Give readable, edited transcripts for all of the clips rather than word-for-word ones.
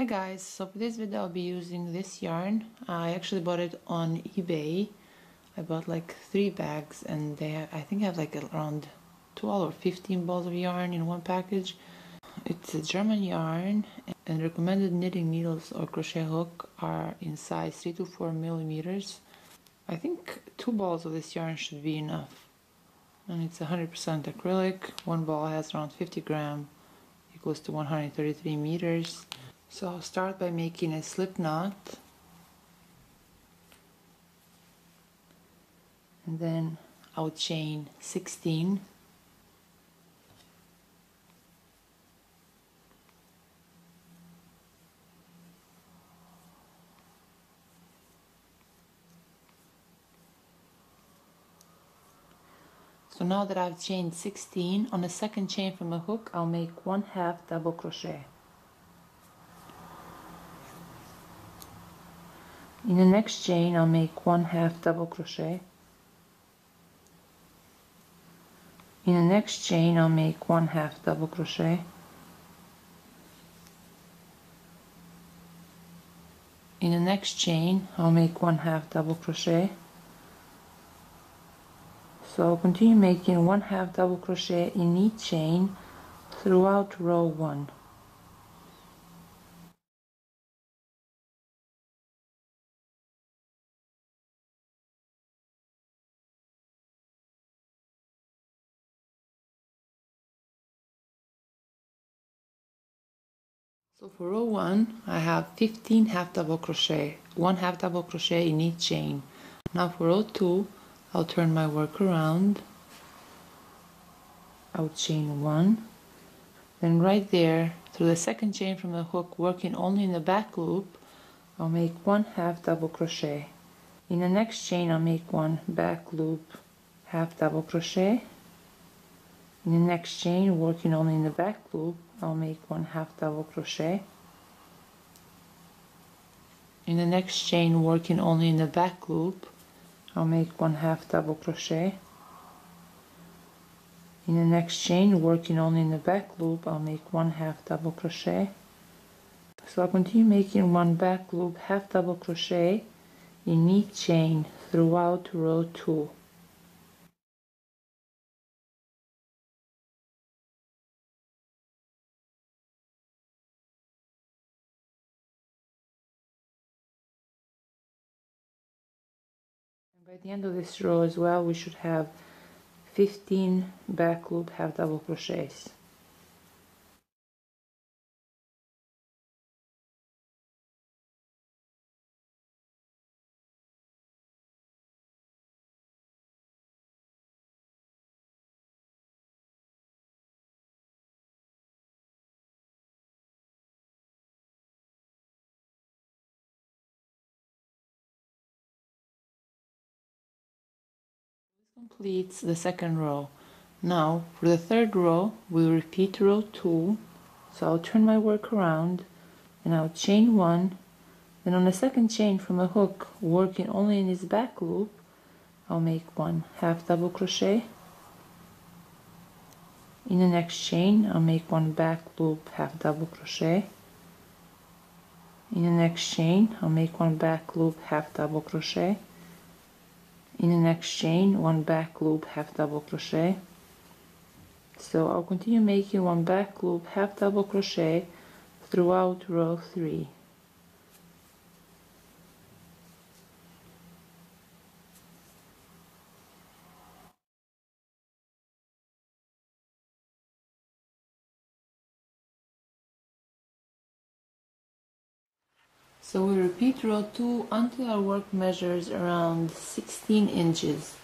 Hi guys, so for this video I'll be using this yarn. I actually bought it on eBay. I bought like 3 bags and they I think have like around 12 or 15 balls of yarn in one package. It's a German yarn and recommended knitting needles or crochet hook are in size 3 to 4 millimeters. I think 2 balls of this yarn should be enough. And it's 100% acrylic. One ball has around 50 grams, equals to 133 meters. So I'll start by making a slip knot and then I'll chain 16 . So now that I've chained 16, on the second chain from a hook I'll make 1/2 double crochet. In the next chain I'll make 1/2 double crochet. In the next chain I'll make 1/2 double crochet. In the next chain I'll make 1/2 double crochet. So I'll continue making 1/2 double crochet in each chain throughout row 1. So for row 1 I have 15 half double crochet, 1/2 double crochet in each chain. Now for row 2 I'll turn my work around, I'll chain 1, then right there through the second chain from the hook, working only in the back loop, I'll make 1/2 double crochet. In the next chain I'll make 1 back loop half double crochet. In the next chain, working only in the back loop, I'll make 1/2 double crochet. In the next chain, working only in the back loop, I'll make 1/2 double crochet. In the next chain, working only in the back loop, I'll make 1/2 double crochet. So I'll continue making 1 back loop half double crochet in each chain throughout row 2. By the end of this row as well, we should have 15 back loop half double crochets. Completes the second row. Now for the third row we'll repeat row 2. So I'll turn my work around and I'll chain 1, then on the second chain from a hook, working only in this back loop, I'll make 1/2 double crochet. In the next chain I'll make 1 back loop half double crochet. In the next chain I'll make 1 back loop half double crochet. In the next chain, 1 back loop half double crochet. So I'll continue making 1 back loop half double crochet throughout row 3. So we repeat row 2 until our work measures around 16 inches.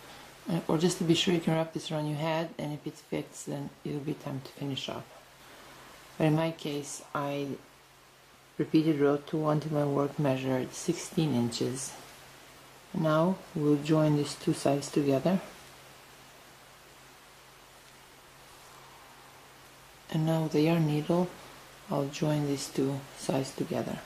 Or just to be sure, you can wrap this around your head, and if it fits, then it will be time to finish up. But in my case, I repeated row 2 until my work measured 16 inches. Now we'll join these 2 sides together. And now with the yarn needle, I'll join these 2 sides together.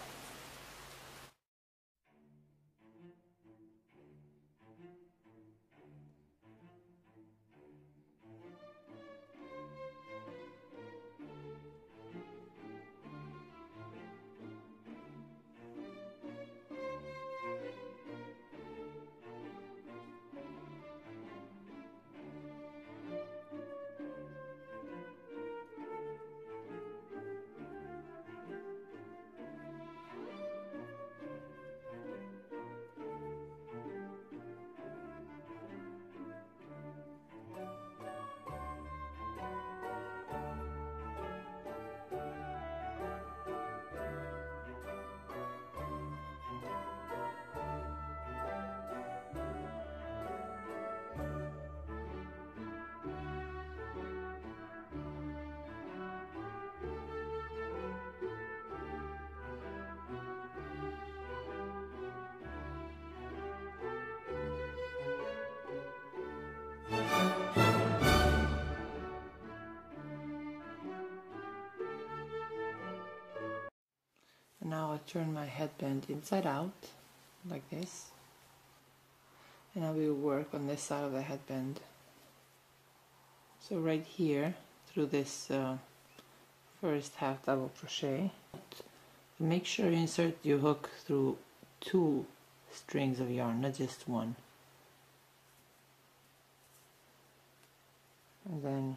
Now I turn my headband inside out, like this, and I will work on this side of the headband. So right here, through this first half double crochet, make sure you insert your hook through two strings of yarn, not just one. And then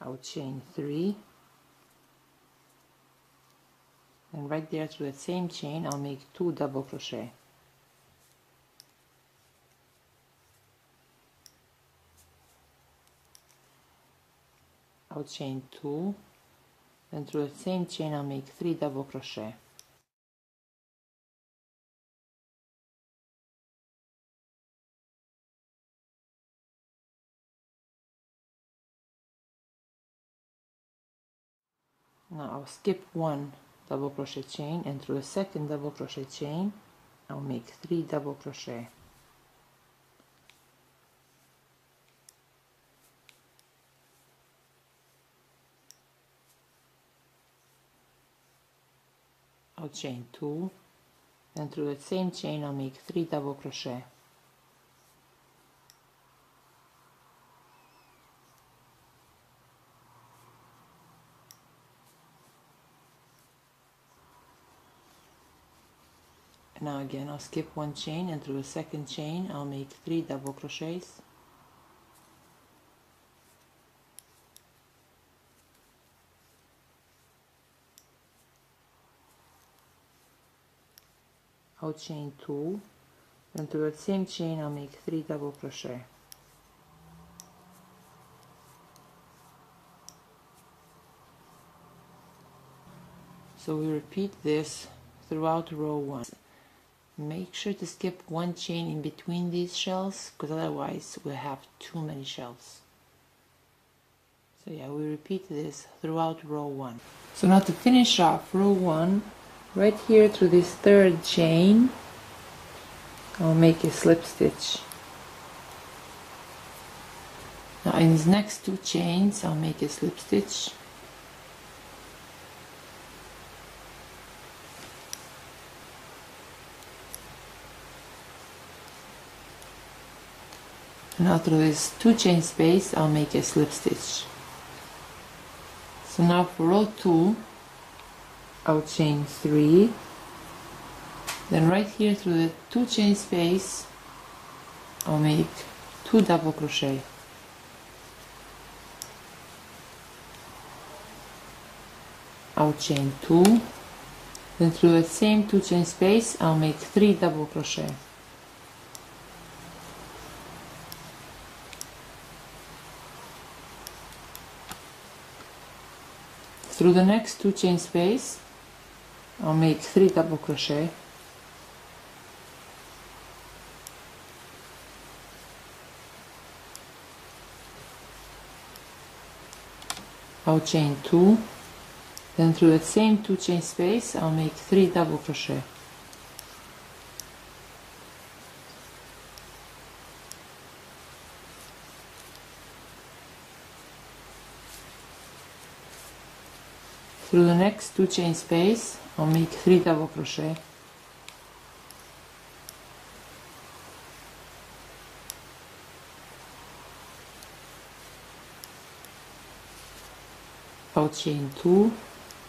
I will chain 3, and right there through that same chain I'll make 2 double crochet. I'll chain 2, and through that same chain I'll make 3 double crochet. Now I'll skip 1 double crochet chain, and through the second double crochet chain I'll make 3 double crochet. I'll chain 2, and through that same chain I'll make 3 double crochet. Now again I'll skip 1 chain, and through the second chain I'll make 3 double crochets. I'll chain 2, and through the same chain I'll make 3 double crochet. So we repeat this throughout row 1. Make sure to skip 1 chain in between these shells, because otherwise we'll have too many shells. So yeah, we repeat this throughout row 1. So now to finish off row 1, right here through this 3rd chain, I'll make a slip stitch. Now in these next 2 chains I'll make a slip stitch. Now through this 2 chain space I'll make a slip stitch. So now for row 2 I'll chain 3, then right here through the 2 chain space I'll make 2 double crochet. I'll chain 2, then through the same 2 chain space I'll make 3 double crochet. Through the next 2 chain space I'll make 3 double crochet. I'll chain 2, then through that same 2 chain space I'll make 3 double crochet. Through the next 2 chain space I'll make 3 double crochet. I'll chain 2,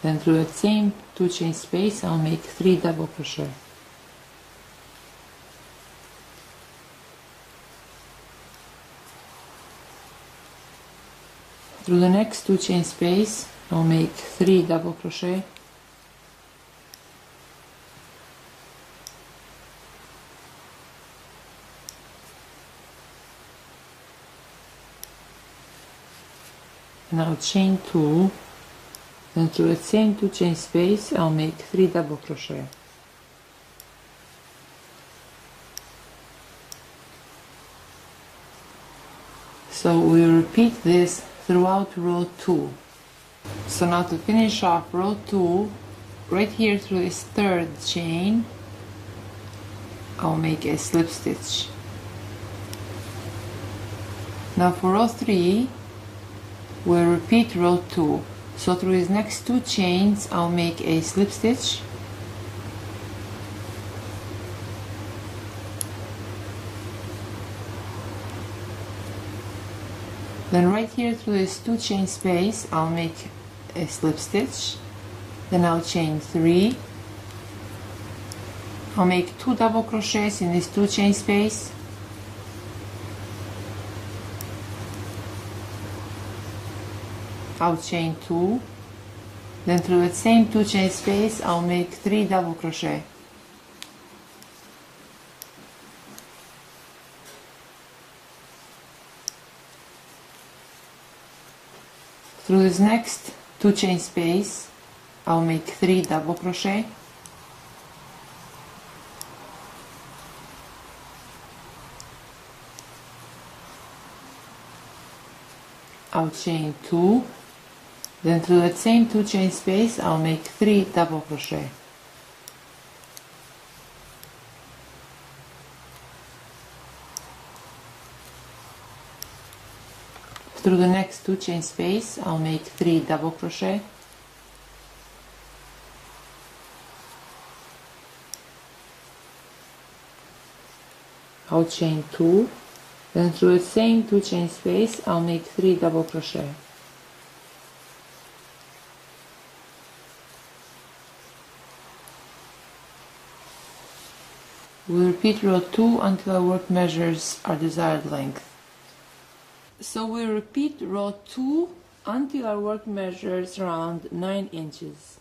then through that same 2 chain space I'll make 3 double crochet. Through the next 2 chain space I'll make 3 double crochet. And I'll chain 2, then through the same 2 chain space I'll make 3 double crochet. So we repeat this throughout row 2. So now to finish off row 2, right here through this 3rd chain, I'll make a slip stitch. Now for row 3, we'll repeat row 2. So through these next 2 chains, I'll make a slip stitch. Then right here through this 2 chain space I'll make a slip stitch, then I'll chain 3, I'll make 2 double crochets in this 2 chain space, I'll chain 2, then through that same 2 chain space I'll make 3 double crochet. Through this next 2 chain space I'll make 3 double crochet. I'll chain 2, then through that same 2 chain space I'll make 3 double crochet. Through the next 2 chain space I'll make 3 double crochet. I'll chain 2, then through the same 2 chain space I'll make 3 double crochet. We'll repeat row 2 until our work measures our desired length. So we repeat row 2 until our work measures around 9 inches.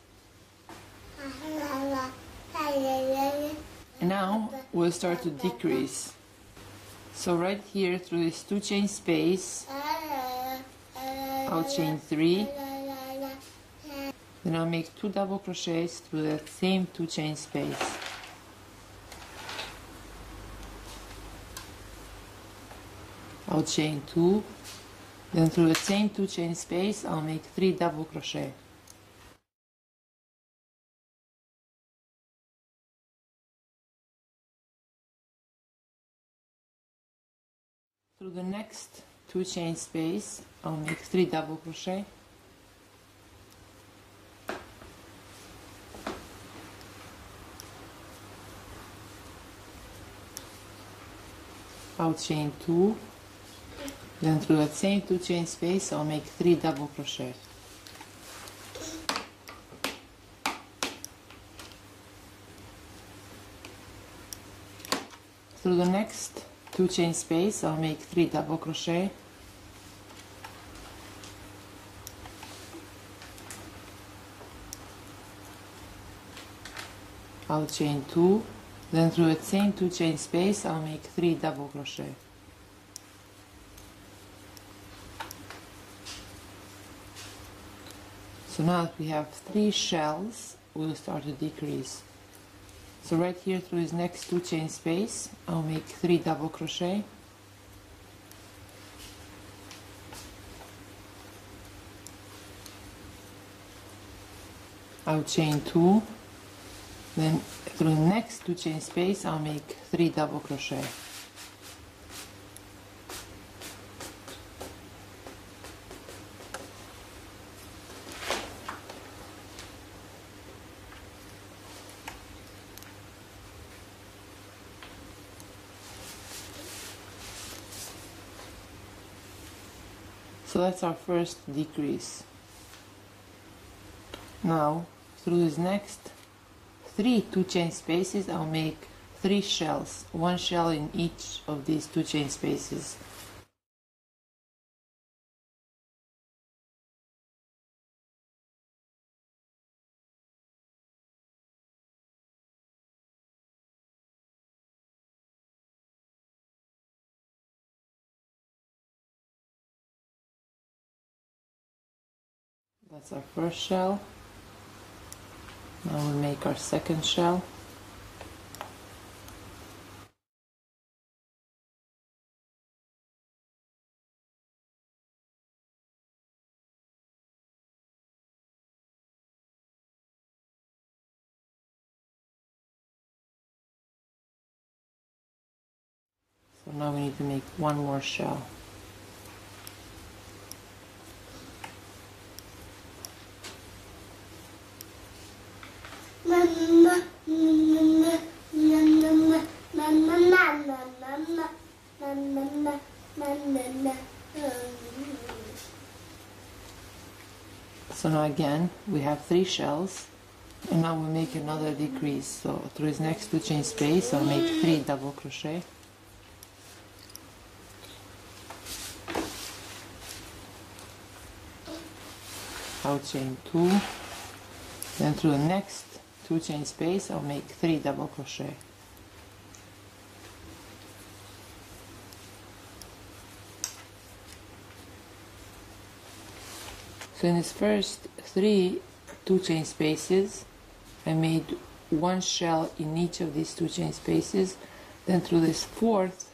And now we'll start to decrease. So right here through this 2 chain space, I'll chain 3, then I'll make 2 double crochets through that same 2 chain space. I'll chain 2, then through the same 2 chain space I'll make 3 double crochet. Through the next 2 chain space I'll make 3 double crochet. I'll chain 2. Then through that same 2 chain space I'll make 3 double crochet. Through the next 2 chain space I'll make 3 double crochet. I'll chain 2, then through that same 2 chain space I'll make 3 double crochet. So now that we have 3 shells, we'll start to decrease. So right here through this next 2 chain space, I'll make 3 double crochet. I'll chain 2, then through the next 2 chain space, I'll make 3 double crochet. So that's our first decrease. Now through these next 3 2 chain spaces I'll make 3 shells, 1 shell in each of these 2 chain spaces. That's our first shell. Now we'll make our second shell. So now we need to make 1 more shell. So now again we have three shells, and now we make another decrease. So through this next two chain space I'll make 3 double crochet, I'll chain 2, then through the next 2 chain space I'll make 3 double crochet. So in this first 3 2 chain spaces I made 1 shell in each of these 2 chain spaces, then through this fourth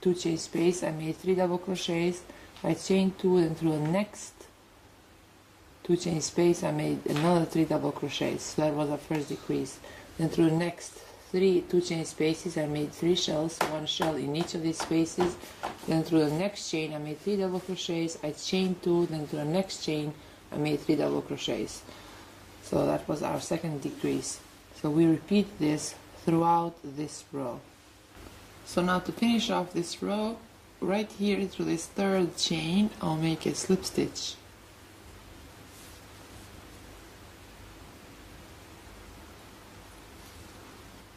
2 chain space I made 3 double crochets, I chained 2, and through the next 2 chain space I made another 3 double crochets. So that was our first decrease. Then through the next 3 2 chain spaces I made 3 shells, 1 shell in each of these spaces, then through the next chain I made 3 double crochets, I chained 2, then through the next chain I made 3 double crochets. So that was our second decrease. So we repeat this throughout this row. So now to finish off this row, right here through this third chain I'll make a slip stitch.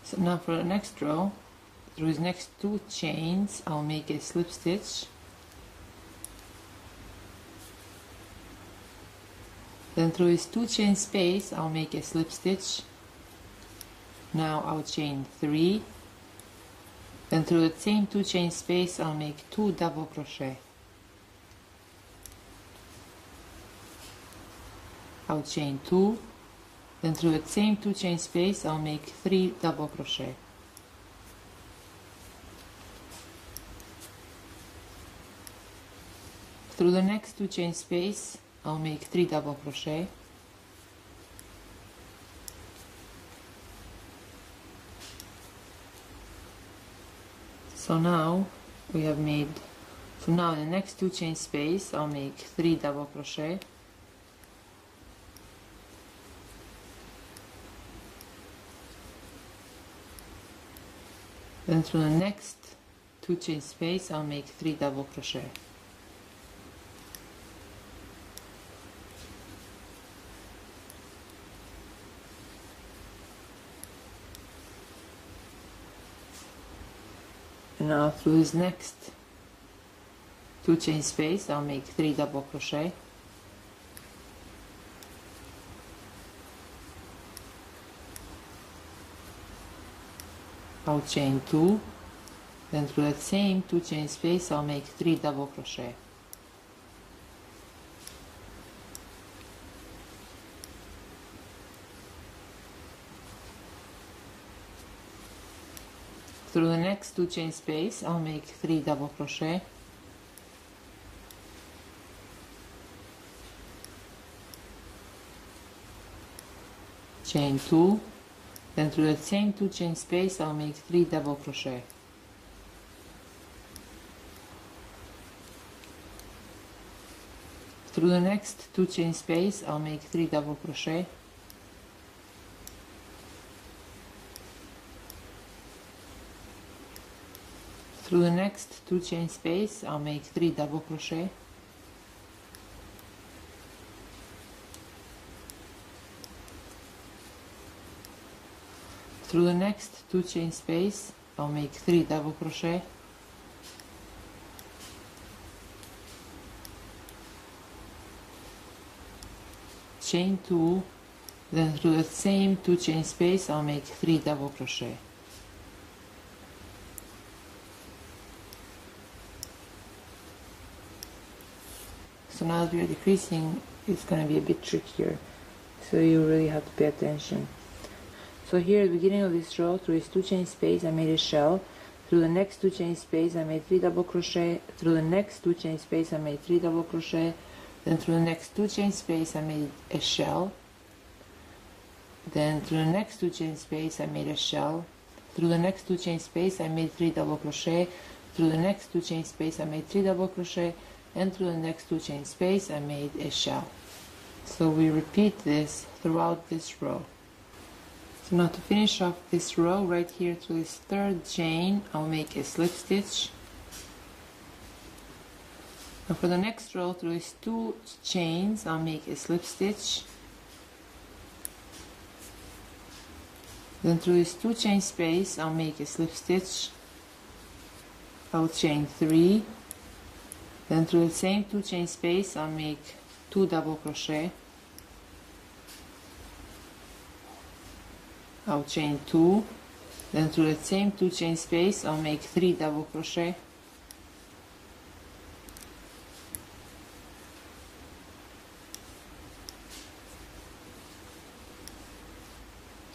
So now for the next row, through these next 2 chains I'll make a slip stitch, then through this 2 chain space I'll make a slip stitch. Now I'll chain 3, then through the same 2 chain space I'll make 2 double crochet, I'll chain 2, then through the same 2 chain space I'll make 3 double crochet. Through the next 2 chain space I'll make 3 double crochet, so now in the next 2 chain space I'll make 3 double crochet. Then through the next 2 chain space I'll make 3 double crochet. And now through this next 2 chain space I'll make 3 double crochet. I'll chain 2, then through that same 2 chain space I'll make 3 double crochet. Through the next 2 chain space I'll make 3 double crochet. Chain 2. Then through that same 2 chain space I'll make 3 double crochet. Through the next 2 chain space I'll make 3 double crochet. Through the next 2 chain space I'll make 3 double crochet. Through the next 2 chain space I'll make 3 double crochet. Chain 2, then through the same 2 chain space I'll make 3 double crochet. So now that we are decreasing, it's going to be a bit trickier, so you really have to pay attention. So here at the beginning of this row, through this 2 chain space I made a shell, through the next 2 chain space I made 3 double crochet, through the next 2 chain space I made 3 double crochet, then through the next 2 chain space I made a shell, then through the next 2 chain space I made a shell, through the next 2 chain space I made 3 double crochet, through the next 2 chain space I made 3 double crochet, and through the next 2 chain space I made a shell. So we repeat this throughout this row. So now to finish off this row, right here to this 3rd chain I'll make a slip stitch. Now for the next row, there is 2 chains. I'll make a slip stitch, then through this 2 chain space I'll make a slip stitch, I'll chain 3, then through the same 2 chain space I'll make 2 double crochet, I'll chain 2, then through the same 2 chain space I'll make 3 double crochet,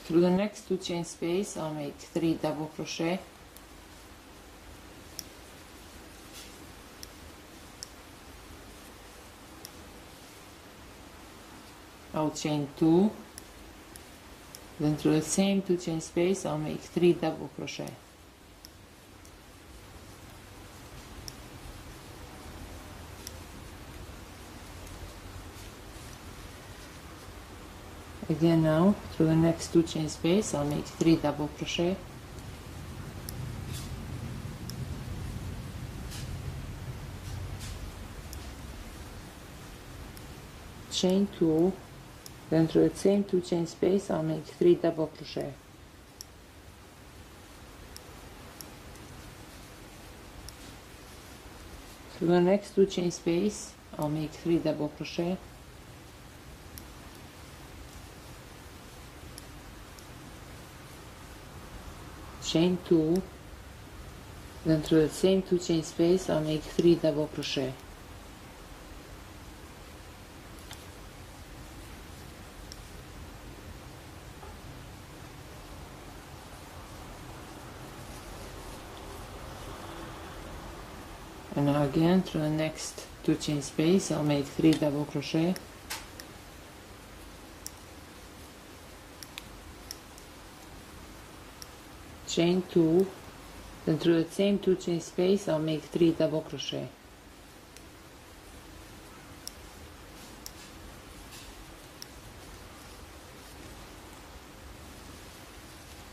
through the next 2 chain space I'll make 3 double crochet, I'll chain 2, then through the same 2 chain space I'll make 3 double crochet, again now through the next 2 chain space I'll make 3 double crochet, chain 2, then through the same 2 chain space I'll make 3 double crochet, through the next 2 chain space I'll make 3 double crochet, chain 2, then through the same 2 chain space I'll make 3 double crochet, and now again through the next 2 chain space I'll make 3 double crochet, chain 2, then through the same 2 chain space I'll make 3 double crochet,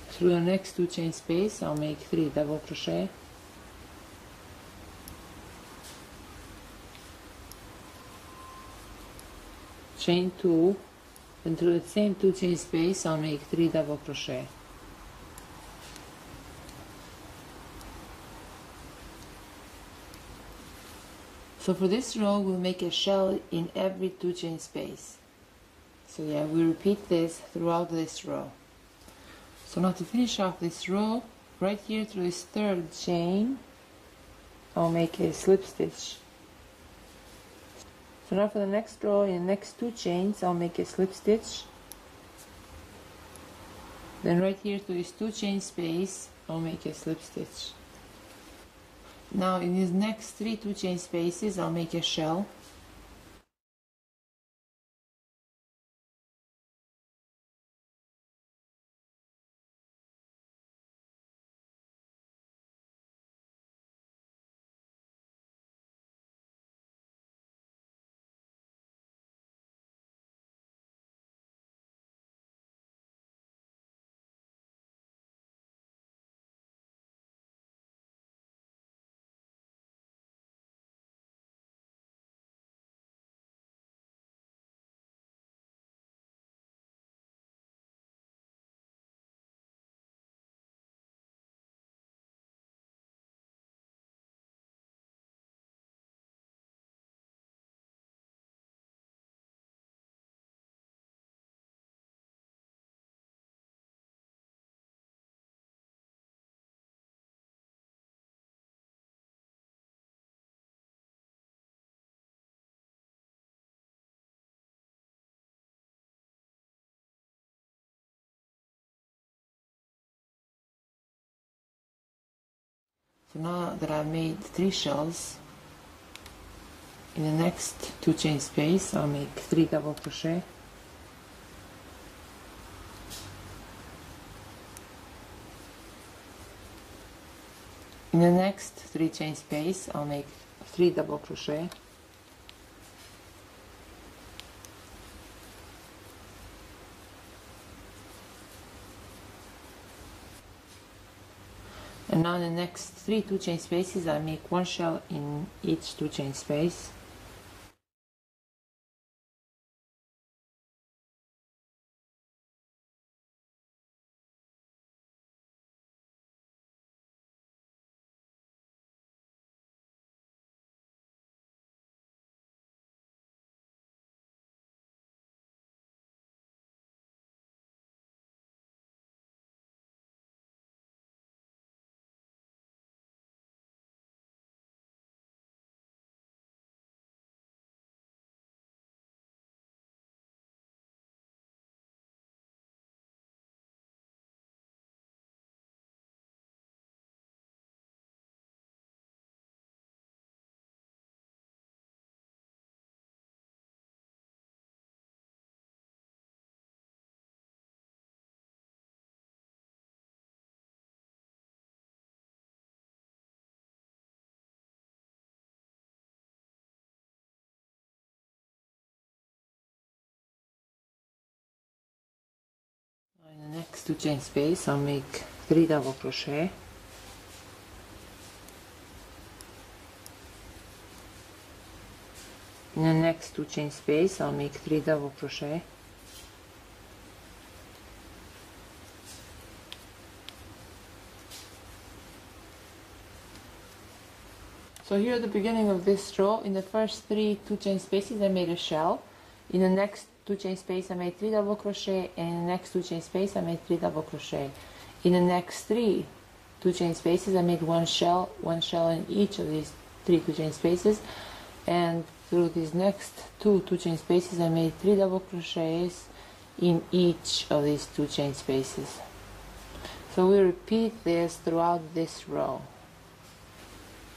through the next 2 chain space I'll make 3 double crochet, chain 2, and through the same 2 chain space I'll make 3 double crochet, so for this row we'll make a shell in every 2 chain space. So yeah, we repeat this throughout this row. So now to finish off this row, right here through this 3rd chain I'll make a slip stitch. So now for the next row, in the next 2 chains I'll make a slip stitch, then right here through this 2 chain space I'll make a slip stitch. Now in these next 3 2 chain spaces I'll make a shell, so now that I've made 3 shells, in the next 2 chain space I'll make 3 double crochet, in the next 3 chain space I'll make 3 double crochet, And now in the next three two chain spaces I make one shell in each two chain space. In the next two chain space I'll make 3 double crochet. In the next two chain space I'll make 3 double crochet. So here at the beginning of this row, in the first 3 two chain spaces I made a shell. In the next two chain space I made 3 double crochet, and in the next two chain space I made 3 double crochet. In the next 3 two chain spaces I made one shell in each of these 3 two chain spaces, and through these next 2 two chain spaces I made 3 double crochets in each of these two chain spaces. So we repeat this throughout this row.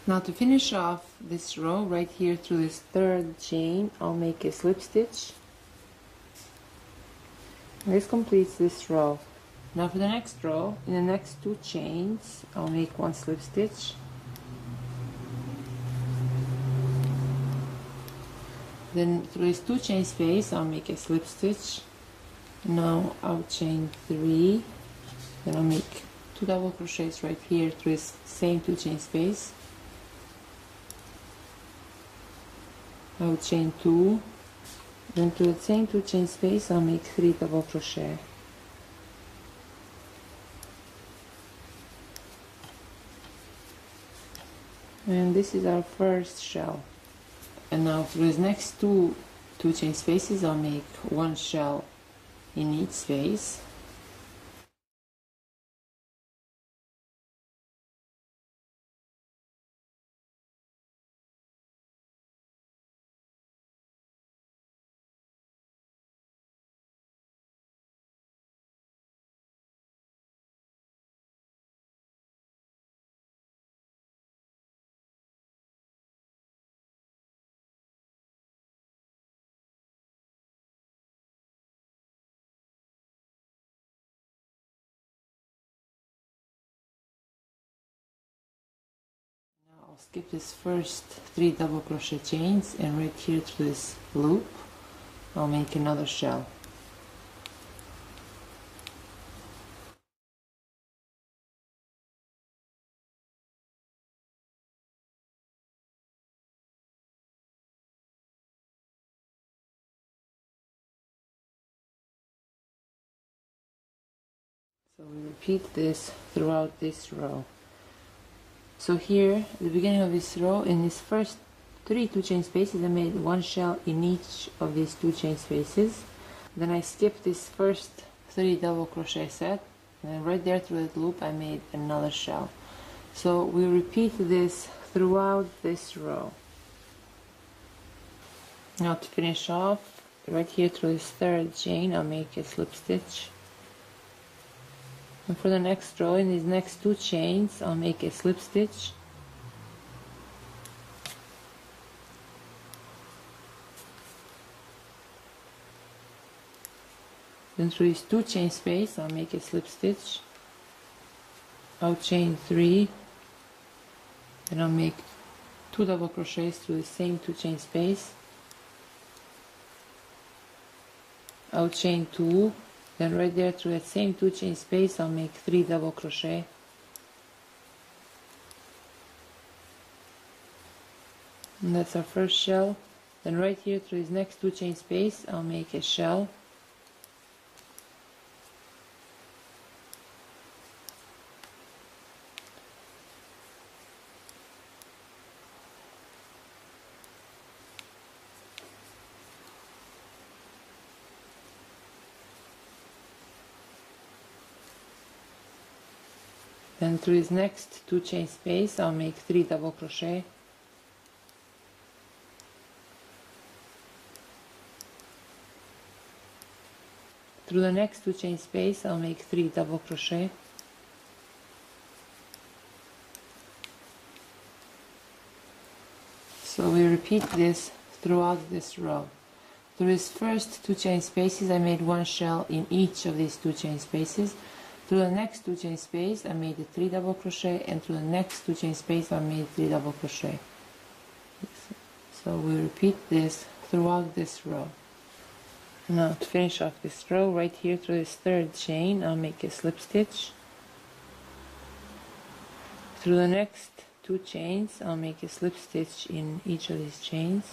Now to finish off this row right here through this 3rd chain, I'll make a slip stitch. This completes this row. Now for the next row, in the next two chains, I'll make one slip stitch. Then through this two chain space, I'll make a slip stitch. Now I'll chain 3, then I'll make 2 double crochets right here through this same two chain space. I'll chain 2. Then to the same two chain space I'll make 3 double crochet. And this is our first shell. And now through these next two chain spaces I'll make one shell in each space. I'll skip this first 3 double crochet chains, and right here through this loop I'll make another shell. So we repeat this throughout this row. So here, at the beginning of this row, in these first 3 two chain spaces I made one shell in each of these two chain spaces. Then I skipped this first 3 double crochet set, and then right there through that loop I made another shell. So we repeat this throughout this row. Now to finish off, right here through this 3rd chain I'll make a slip stitch. And for the next row, in these next two chains, I'll make a slip stitch. Then through this two chain space, I'll make a slip stitch. I'll chain 3, then I'll make 2 double crochets through the same two chain space. I'll chain 2. Then right there through that same two chain space I'll make 3 double crochet. and that's our first shell. Then right here through this next two chain space I'll make a shell, then through this next two chain space I'll make 3 double crochet. Through the next two chain space I'll make 3 double crochet. So we repeat this throughout this row. Through these first two chain spaces I made 1 shell in each of these two chain spaces. Through the next two chain space I made a 3 double crochet, and through the next two chain space I made 3 double crochet. So we repeat this throughout this row. Now to finish off this row, right here through this third chain I'll make a slip stitch. Through the next two chains I'll make a slip stitch in each of these chains.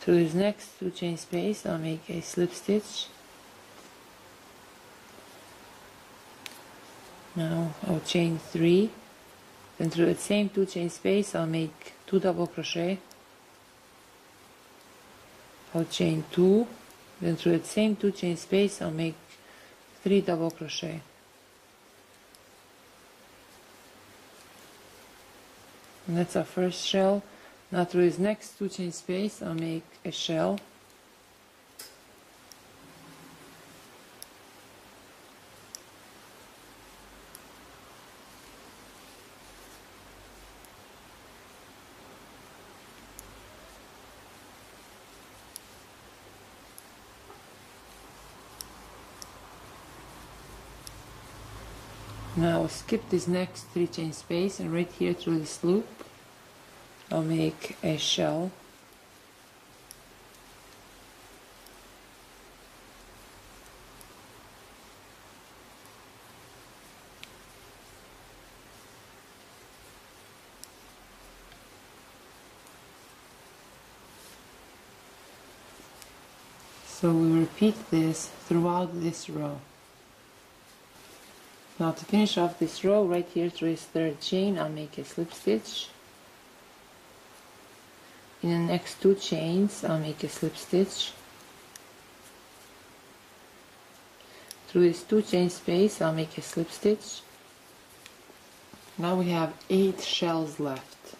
Through this next two chain space I'll make a slip stitch. Now I'll chain 3. Then through the same two chain space I'll make 2 double crochet. I'll chain 2. Then through the same two chain space I'll make 3 double crochet. And that's our first shell. Now through this next two chain space I'll make a shell. Now skip this next three chain space and right here through this loop I'll make a shell. So we repeat this throughout this row. Now to finish off this row, right here through this third chain I'll make a slip stitch. In the next two chains I'll make a slip stitch. Through this two chain space I'll make a slip stitch. Now we have 8 shells left.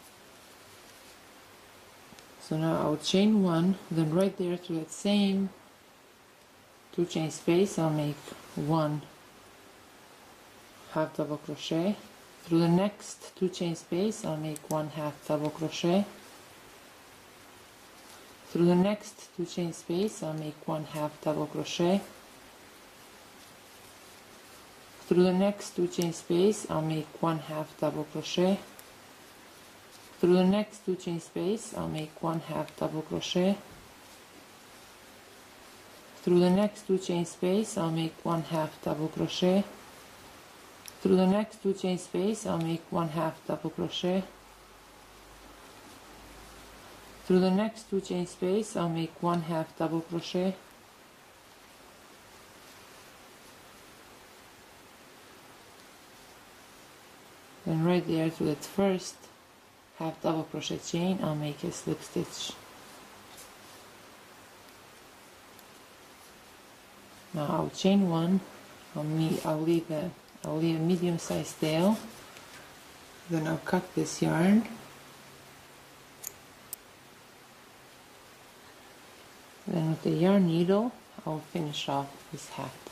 So now I'll chain 1, then right there through that same two chain space I'll make 1 half double crochet. Through the next two chain space I'll make 1 half double crochet. Through the next two chain space I'll make 1 half double crochet. Through the next two chain space I'll make 1 half double crochet. Through the next two chain space I'll make 1 half double crochet. Through the next two chain space I'll make 1 half double crochet. Through the next two chain space I'll make 1 half double crochet. Through the next two chain space I'll make 1 half double crochet. Then right there through that first half double crochet chain I'll make a slip stitch. Now I'll chain 1, I'll leave a medium-sized tail, then I'll cut this yarn, then with the yarn needle I'll finish off this half.